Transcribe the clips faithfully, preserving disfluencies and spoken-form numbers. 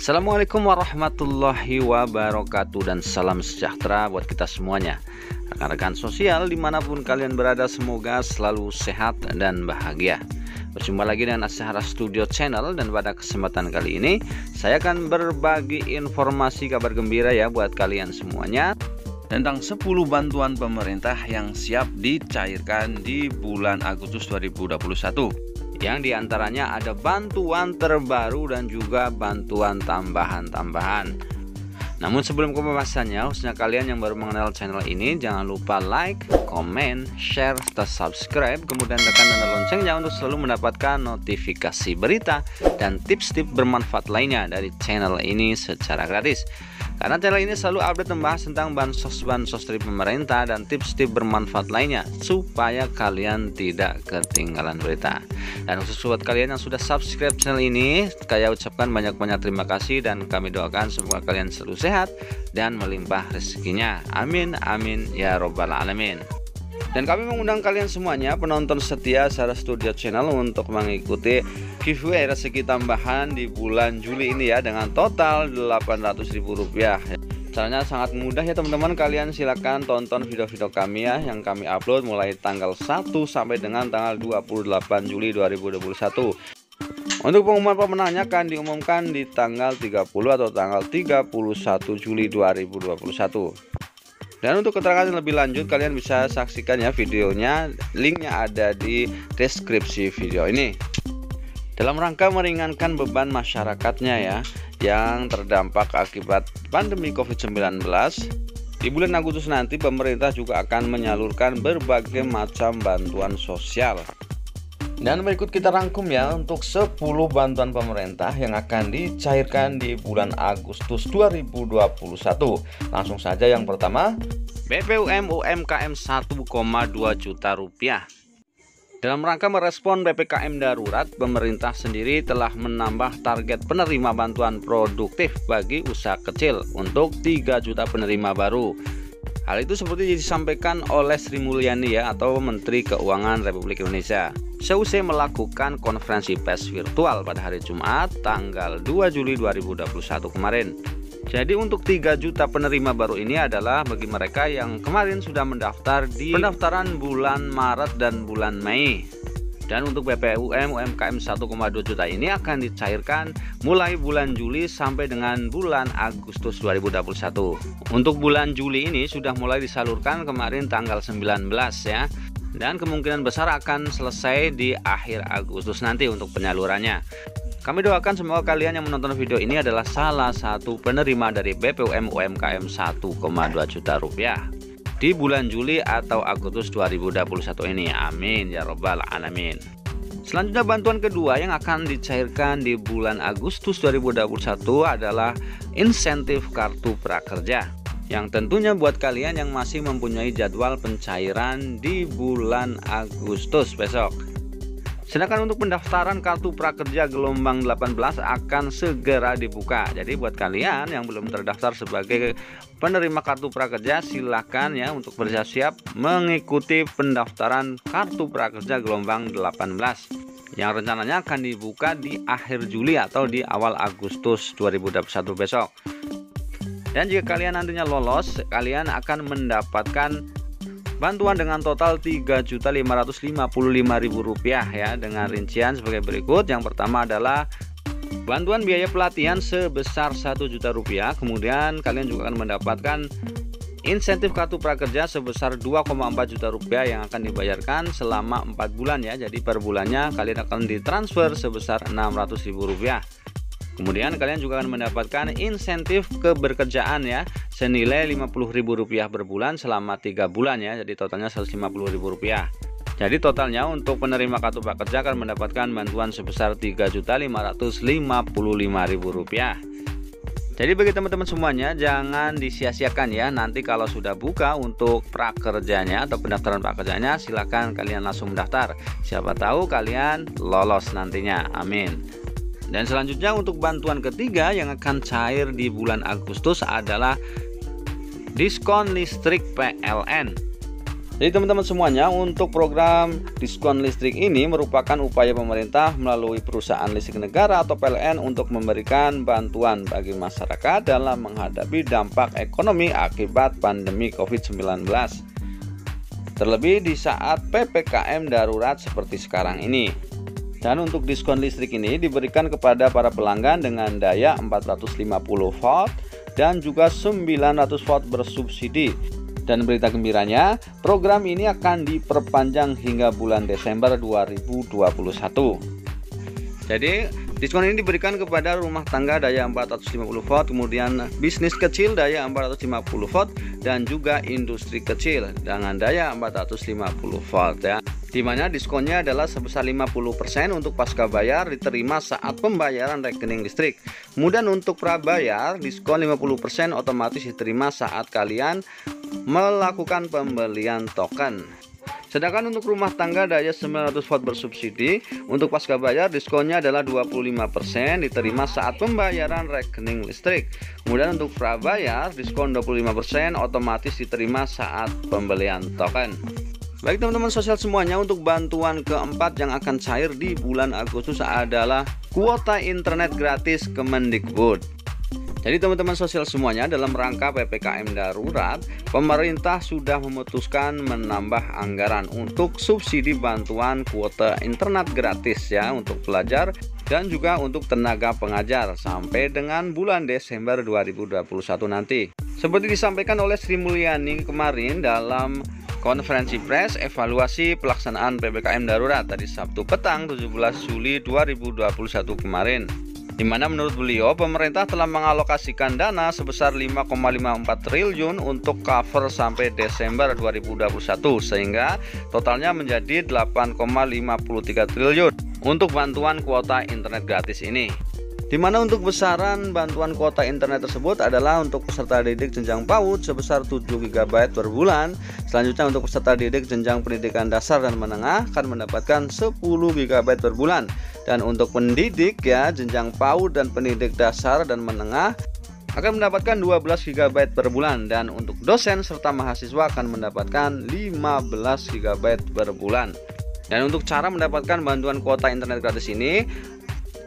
Assalamualaikum warahmatullahi wabarakatuh dan salam sejahtera buat kita semuanya. Rekan-rekan sosial dimanapun kalian berada, semoga selalu sehat dan bahagia. Berjumpa lagi dengan Azzahra Studio Channel, dan pada kesempatan kali ini saya akan berbagi informasi kabar gembira ya buat kalian semuanya tentang sepuluh bantuan pemerintah yang siap dicairkan di bulan Agustus dua ribu dua puluh satu. Yang diantaranya ada bantuan terbaru dan juga bantuan tambahan-tambahan. Namun sebelum ke pembahasannya, khususnya kalian yang baru mengenal channel ini, jangan lupa like, comment, share, serta subscribe. Kemudian tekan tanda loncengnya untuk selalu mendapatkan notifikasi berita dan tips-tips bermanfaat lainnya dari channel ini secara gratis. Karena channel ini selalu update membahas tentang bansos-bansos dari pemerintah dan tips-tips bermanfaat lainnya, supaya kalian tidak ketinggalan berita. Dan khusus buat kalian yang sudah subscribe channel ini, saya ucapkan banyak-banyak terima kasih, dan kami doakan semoga kalian selalu sehat dan melimpah rezekinya. Amin, amin, ya robbal alamin. Dan kami mengundang kalian semuanya penonton setia Azzahra Studio Channel untuk mengikuti giveaway rezeki tambahan di bulan Juli ini ya, dengan total delapan ratus ribu rupiah. Caranya sangat mudah ya teman-teman, kalian silakan tonton video-video kami ya yang kami upload mulai tanggal satu sampai dengan tanggal dua puluh delapan Juli dua ribu dua puluh satu. Untuk pengumuman pemenangnya akan diumumkan di tanggal tiga puluh atau tanggal tiga puluh satu Juli dua ribu dua puluh satu. Dan untuk keterangan lebih lanjut kalian bisa saksikan ya videonya, linknya ada di deskripsi video ini. Dalam rangka meringankan beban masyarakatnya ya yang terdampak akibat pandemi covid sembilan belas, di bulan Agustus nanti pemerintah juga akan menyalurkan berbagai macam bantuan sosial. Dan berikut kita rangkum ya untuk sepuluh bantuan pemerintah yang akan dicairkan di bulan Agustus dua ribu dua puluh satu. Langsung saja yang pertama, B P U M U M K M satu koma dua juta rupiah. Dalam rangka merespon P P K M darurat, pemerintah sendiri telah menambah target penerima bantuan produktif bagi usaha kecil untuk tiga juta penerima baru. Hal itu seperti disampaikan oleh Sri Mulyani ya, atau Menteri Keuangan Republik Indonesia, seusai melakukan konferensi pers virtual pada hari Jumat tanggal dua Juli dua ribu dua puluh satu kemarin. Jadi untuk tiga juta penerima baru ini adalah bagi mereka yang kemarin sudah mendaftar di pendaftaran bulan Maret dan bulan Mei. Dan untuk B P U M U M K M satu koma dua juta ini akan dicairkan mulai bulan Juli sampai dengan bulan Agustus dua ribu dua puluh satu. Untuk bulan Juli ini sudah mulai disalurkan kemarin tanggal sembilan belas ya, dan kemungkinan besar akan selesai di akhir Agustus nanti untuk penyalurannya. Kami doakan semoga kalian yang menonton video ini adalah salah satu penerima dari B P U M U M K M satu koma dua juta rupiah di bulan Juli atau Agustus dua ribu dua puluh satu ini. Amin ya robbal alamin. Selanjutnya bantuan kedua yang akan dicairkan di bulan Agustus dua ribu dua puluh satu adalah insentif Kartu Prakerja, yang tentunya buat kalian yang masih mempunyai jadwal pencairan di bulan Agustus besok. Sedangkan untuk pendaftaran Kartu Prakerja gelombang delapan belas akan segera dibuka. Jadi buat kalian yang belum terdaftar sebagai penerima Kartu Prakerja, silahkan ya untuk bersiap-siap mengikuti pendaftaran Kartu Prakerja gelombang delapan belas yang rencananya akan dibuka di akhir Juli atau di awal Agustus dua ribu dua puluh satu besok. Dan jika kalian nantinya lolos, kalian akan mendapatkan bantuan dengan total tiga juta lima ratus lima puluh lima ribu rupiah ya, dengan rincian sebagai berikut. Yang pertama adalah bantuan biaya pelatihan sebesar satu juta rupiah. Kemudian kalian juga akan mendapatkan insentif Kartu Prakerja sebesar dua koma empat juta rupiah yang akan dibayarkan selama empat bulan ya. Jadi per bulannya kalian akan ditransfer sebesar enam ratus ribu rupiah. Kemudian kalian juga akan mendapatkan insentif keberkerjaan ya senilai lima puluh ribu rupiah per bulan selama tiga bulan ya. Jadi totalnya seratus lima puluh ribu rupiah. Jadi totalnya untuk penerima Kartu Prakerja akan mendapatkan bantuan sebesar tiga juta lima ratus lima puluh lima ribu rupiah. Jadi bagi teman-teman semuanya jangan disia-siakan ya, nanti kalau sudah buka untuk prakerjanya atau pendaftaran prakerjanya, silahkan kalian langsung mendaftar. Siapa tahu kalian lolos nantinya. Amin. Dan selanjutnya untuk bantuan ketiga yang akan cair di bulan Agustus adalah diskon listrik P L N. Jadi teman-teman semuanya, untuk program diskon listrik ini merupakan upaya pemerintah melalui perusahaan listrik negara atau P L N untuk memberikan bantuan bagi masyarakat dalam menghadapi dampak ekonomi akibat pandemi covid sembilan belas. Terlebih di saat P P K M darurat seperti sekarang ini. Dan untuk diskon listrik ini diberikan kepada para pelanggan dengan daya empat ratus lima puluh volt dan juga sembilan ratus volt bersubsidi. Dan berita gembiranya, program ini akan diperpanjang hingga bulan Desember dua ribu dua puluh satu. Jadi, diskon ini diberikan kepada rumah tangga daya empat ratus lima puluh volt, kemudian bisnis kecil daya empat ratus lima puluh volt, dan juga industri kecil dengan daya empat ratus lima puluh volt ya. Di mana diskonnya adalah sebesar lima puluh persen untuk pasca bayar diterima saat pembayaran rekening listrik. Kemudian untuk prabayar, diskon lima puluh persen otomatis diterima saat kalian melakukan pembelian token. Sedangkan untuk rumah tangga daya sembilan ratus volt bersubsidi, untuk pasca bayar diskonnya adalah dua puluh lima persen diterima saat pembayaran rekening listrik. Kemudian untuk prabayar, diskon dua puluh lima persen otomatis diterima saat pembelian token. Baik teman-teman sosial semuanya, untuk bantuan keempat yang akan cair di bulan Agustus adalah kuota internet gratis Kemendikbud. Jadi teman-teman sosial semuanya, dalam rangka P P K M darurat, pemerintah sudah memutuskan menambah anggaran untuk subsidi bantuan kuota internet gratis ya untuk pelajar dan juga untuk tenaga pengajar sampai dengan bulan Desember dua ribu dua puluh satu nanti. Seperti disampaikan oleh Sri Mulyani kemarin dalam konferensi pers evaluasi pelaksanaan P P K M darurat tadi Sabtu petang tujuh belas Juli dua ribu dua puluh satu kemarin. Di mana menurut beliau, pemerintah telah mengalokasikan dana sebesar lima koma lima empat triliun untuk cover sampai Desember dua ribu dua puluh satu, sehingga totalnya menjadi delapan koma lima tiga triliun untuk bantuan kuota internet gratis ini. Di mana untuk besaran bantuan kuota internet tersebut adalah untuk peserta didik jenjang PAUD sebesar tujuh gigabyte per bulan. Selanjutnya untuk peserta didik jenjang pendidikan dasar dan menengah akan mendapatkan sepuluh gigabyte per bulan. Dan untuk pendidik ya, jenjang PAUD dan pendidik dasar dan menengah akan mendapatkan dua belas gigabyte per bulan. Dan untuk dosen serta mahasiswa akan mendapatkan lima belas gigabyte per bulan. Dan untuk cara mendapatkan bantuan kuota internet gratis ini,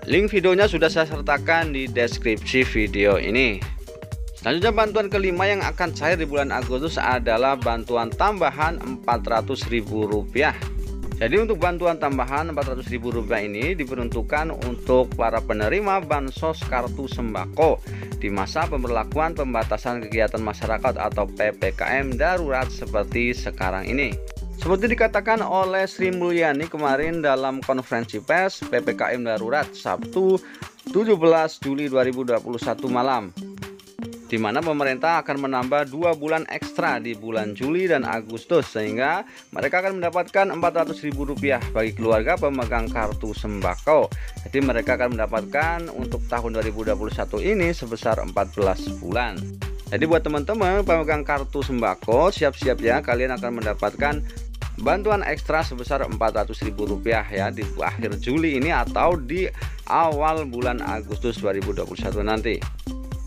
link videonya sudah saya sertakan di deskripsi video ini. Selanjutnya bantuan kelima yang akan cair di bulan Agustus adalah bantuan tambahan empat ratus ribu rupiah. Jadi untuk bantuan tambahan empat ratus ribu rupiah ini diperuntukkan untuk para penerima bansos kartu sembako di masa pemberlakuan pembatasan kegiatan masyarakat atau P P K M darurat seperti sekarang ini. Seperti dikatakan oleh Sri Mulyani kemarin dalam konferensi pers P P K M darurat Sabtu tujuh belas Juli dua ribu dua puluh satu malam. Di mana pemerintah akan menambah dua bulan ekstra di bulan Juli dan Agustus, sehingga mereka akan mendapatkan empat ratus ribu rupiah bagi keluarga pemegang kartu sembako. Jadi mereka akan mendapatkan untuk tahun dua ribu dua puluh satu ini sebesar empat belas bulan. Jadi buat teman-teman pemegang kartu sembako, siap-siap ya, kalian akan mendapatkan bantuan ekstra sebesar empat ratus ribu rupiah ya di akhir Juli ini atau di awal bulan Agustus dua ribu dua puluh satu nanti.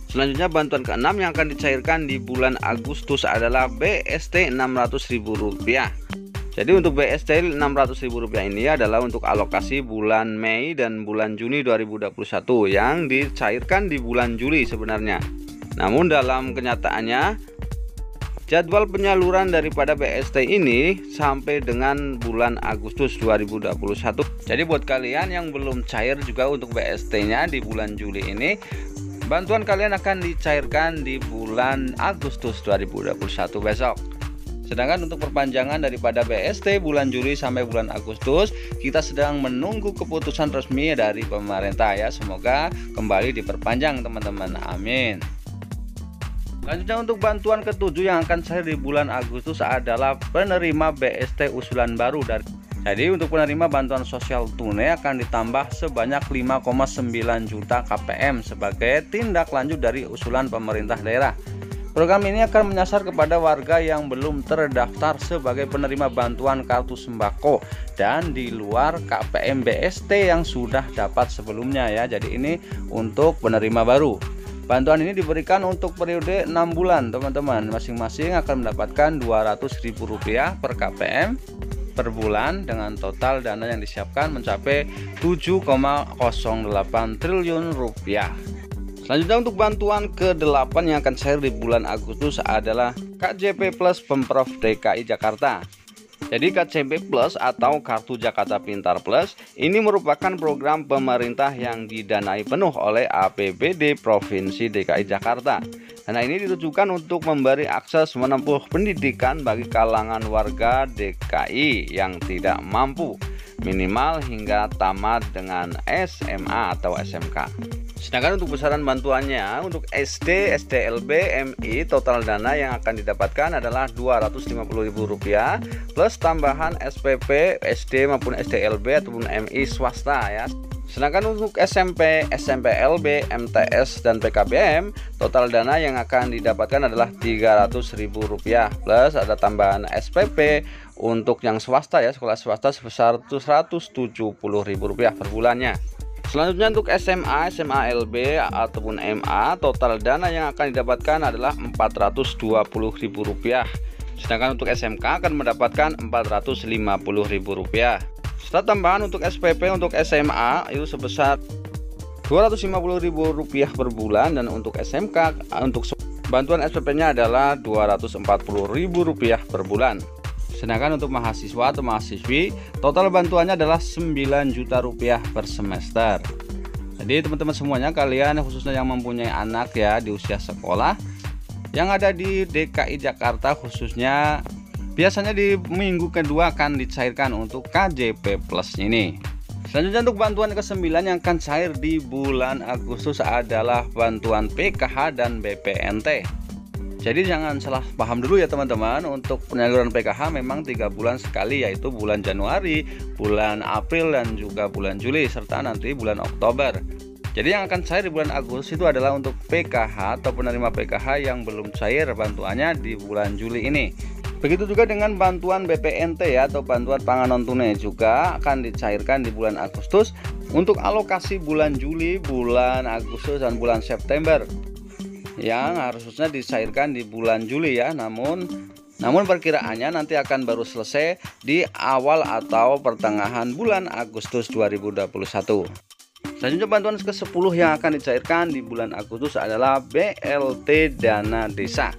Selanjutnya bantuan keenam yang akan dicairkan di bulan Agustus adalah B S T enam ratus ribu rupiah. Jadi untuk B S T enam ratus ribu rupiah ini adalah untuk alokasi bulan Mei dan bulan Juni dua ribu dua puluh satu yang dicairkan di bulan Juli sebenarnya. Namun dalam kenyataannya jadwal penyaluran daripada B S T ini sampai dengan bulan Agustus dua ribu dua puluh satu. Jadi buat kalian yang belum cair juga untuk B S T-nya di bulan Juli ini, bantuan kalian akan dicairkan di bulan Agustus dua ribu dua puluh satu besok. Sedangkan untuk perpanjangan daripada B S T bulan Juli sampai bulan Agustus, kita sedang menunggu keputusan resmi dari pemerintah ya. Semoga kembali diperpanjang teman-teman, amin. Selanjutnya untuk bantuan ketujuh yang akan cair di bulan Agustus adalah penerima B S T usulan baru dari. Jadi untuk penerima bantuan sosial tunai akan ditambah sebanyak lima koma sembilan juta K P M sebagai tindak lanjut dari usulan pemerintah daerah. Program ini akan menyasar kepada warga yang belum terdaftar sebagai penerima bantuan kartu sembako dan di luar K P M B S T yang sudah dapat sebelumnya ya. Jadi ini untuk penerima baru. Bantuan ini diberikan untuk periode enam bulan, teman-teman. Masing-masing akan mendapatkan dua ratus ribu rupiah per K P M per bulan dengan total dana yang disiapkan mencapai tujuh koma nol delapan triliun rupiah. Selanjutnya untuk bantuan ke delapan yang akan cair di bulan Agustus adalah K J P Plus Pemprov D K I Jakarta. Jadi K J P Plus atau Kartu Jakarta Pintar Plus ini merupakan program pemerintah yang didanai penuh oleh A P B D Provinsi D K I Jakarta. Dana ini ditujukan untuk memberi akses menempuh pendidikan bagi kalangan warga D K I yang tidak mampu, minimal hingga tamat dengan S M A atau S M K. Sedangkan untuk besaran bantuannya untuk S D, S D L B, M I, total dana yang akan didapatkan adalah dua ratus lima puluh ribu rupiah plus tambahan S P P, S D maupun S D L B ataupun M I swasta ya. Sedangkan untuk S M P, S M P L B, M T S dan P K B M, total dana yang akan didapatkan adalah tiga ratus ribu rupiah plus ada tambahan S P P untuk yang swasta ya, sekolah swasta sebesar seratus tujuh puluh ribu rupiah per bulannya. Selanjutnya untuk S M A, S M A L B ataupun M A, total dana yang akan didapatkan adalah empat ratus dua puluh ribu rupiah. Sedangkan untuk S M K akan mendapatkan empat ratus lima puluh ribu rupiah. Serta tambahan untuk S P P untuk S M A itu sebesar dua ratus lima puluh ribu rupiah per bulan dan untuk S M K untuk bantuan S P P-nya adalah dua ratus empat puluh ribu rupiah per bulan. Sedangkan untuk mahasiswa atau mahasiswi total bantuannya adalah sembilan juta rupiah per semester. Jadi teman-teman semuanya, kalian khususnya yang mempunyai anak ya di usia sekolah yang ada di D K I Jakarta khususnya, biasanya di minggu kedua akan dicairkan untuk K J P Plus ini. Selanjutnya untuk bantuan kesembilan yang akan cair di bulan Agustus adalah bantuan P K H dan B P N T. Jadi jangan salah paham dulu ya teman-teman, untuk penyaluran P K H memang tiga bulan sekali, yaitu bulan Januari, bulan April, dan juga bulan Juli, serta nanti bulan Oktober. Jadi yang akan cair di bulan Agustus itu adalah untuk P K H atau penerima P K H yang belum cair bantuannya di bulan Juli ini. Begitu juga dengan bantuan B P N T ya, atau bantuan pangan non tunai juga akan dicairkan di bulan Agustus untuk alokasi bulan Juli, bulan Agustus, dan bulan September yang harusnya dicairkan di bulan Juli ya, namun namun perkiraannya nanti akan baru selesai di awal atau pertengahan bulan Agustus dua ribu dua puluh satu. Selanjutnya bantuan ke sepuluh yang akan dicairkan di bulan Agustus adalah B L T Dana Desa.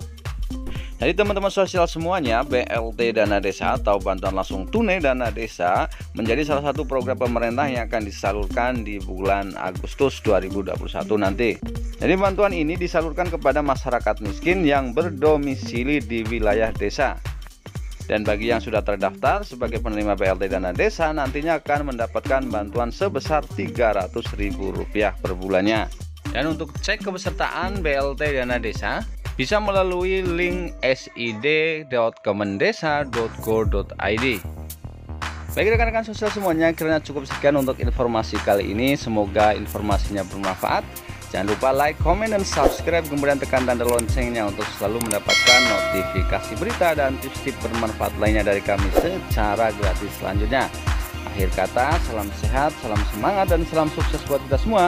Jadi teman-teman sosial semuanya, B L T Dana Desa atau bantuan langsung tunai Dana Desa menjadi salah satu program pemerintah yang akan disalurkan di bulan Agustus dua ribu dua puluh satu nanti. Jadi bantuan ini disalurkan kepada masyarakat miskin yang berdomisili di wilayah desa. Dan bagi yang sudah terdaftar sebagai penerima B L T Dana Desa nantinya akan mendapatkan bantuan sebesar tiga ratus ribu rupiah per bulannya. Dan untuk cek kepesertaan B L T Dana Desa bisa melalui link sid titik kemendesa titik go titik id. Baik rekan-rekan sosial semuanya, kiranya cukup sekian untuk informasi kali ini. Semoga informasinya bermanfaat. Jangan lupa like, comment, dan subscribe. Kemudian tekan tanda loncengnya untuk selalu mendapatkan notifikasi berita dan tips-tips bermanfaat lainnya dari kami secara gratis selanjutnya. Akhir kata, salam sehat, salam semangat, dan salam sukses buat kita semua.